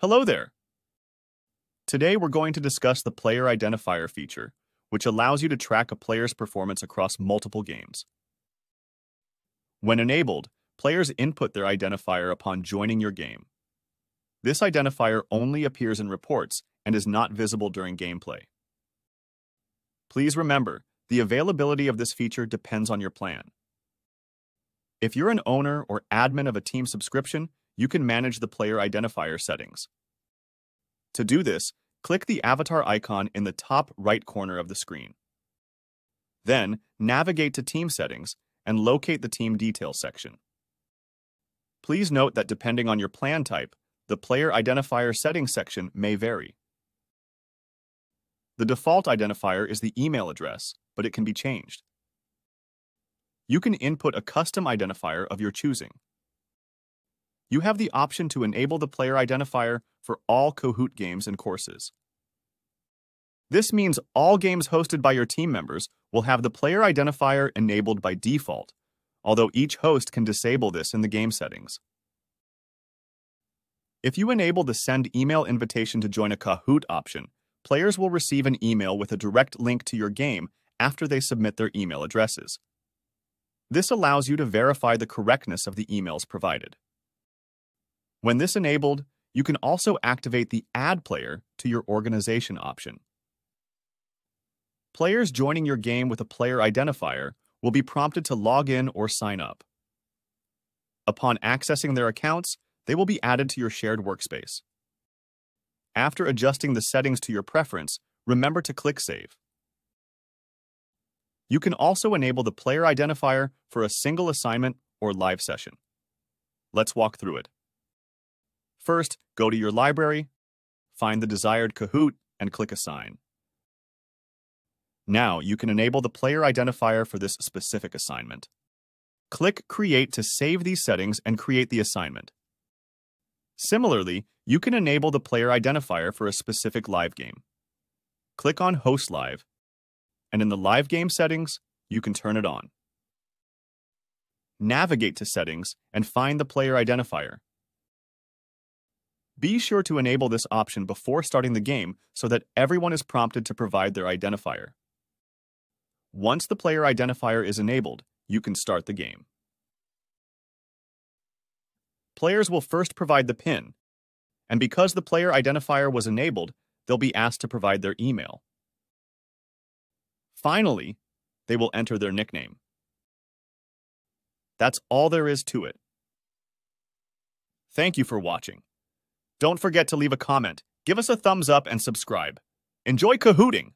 Hello there! Today we're going to discuss the player identifier feature, which allows you to track a player's performance across multiple games. When enabled, players input their identifier upon joining your game. This identifier only appears in reports and is not visible during gameplay. Please remember, the availability of this feature depends on your plan. If you're an owner or admin of a team subscription, you can manage the player identifier settings. To do this, click the avatar icon in the top right corner of the screen. Then, navigate to Team Settings and locate the Team Details section. Please note that depending on your plan type, the player identifier settings section may vary. The default identifier is the email address, but it can be changed. You can input a custom identifier of your choosing. You have the option to enable the player identifier for all Kahoot games and courses. This means all games hosted by your team members will have the player identifier enabled by default, although each host can disable this in the game settings. If you enable the Send Email Invitation to Join a Kahoot option, players will receive an email with a direct link to your game after they submit their email addresses. This allows you to verify the correctness of the emails provided. When this enabled, you can also activate the Add Player to Your Organization option. Players joining your game with a player identifier will be prompted to log in or sign up. Upon accessing their accounts, they will be added to your shared workspace. After adjusting the settings to your preference, remember to click Save. You can also enable the player identifier for a single assignment or live session. Let's walk through it. First, go to your library, find the desired Kahoot, and click Assign. Now you can enable the player identifier for this specific assignment. Click Create to save these settings and create the assignment. Similarly, you can enable the player identifier for a specific live game. Click on Host Live, and in the live game settings, you can turn it on. Navigate to Settings and find the player identifier. Be sure to enable this option before starting the game so that everyone is prompted to provide their identifier. Once the player identifier is enabled, you can start the game. Players will first provide the PIN, and because the player identifier was enabled, they'll be asked to provide their email. Finally, they will enter their nickname. That's all there is to it. Thank you for watching. Don't forget to leave a comment, give us a thumbs up, and subscribe. Enjoy Kahooting!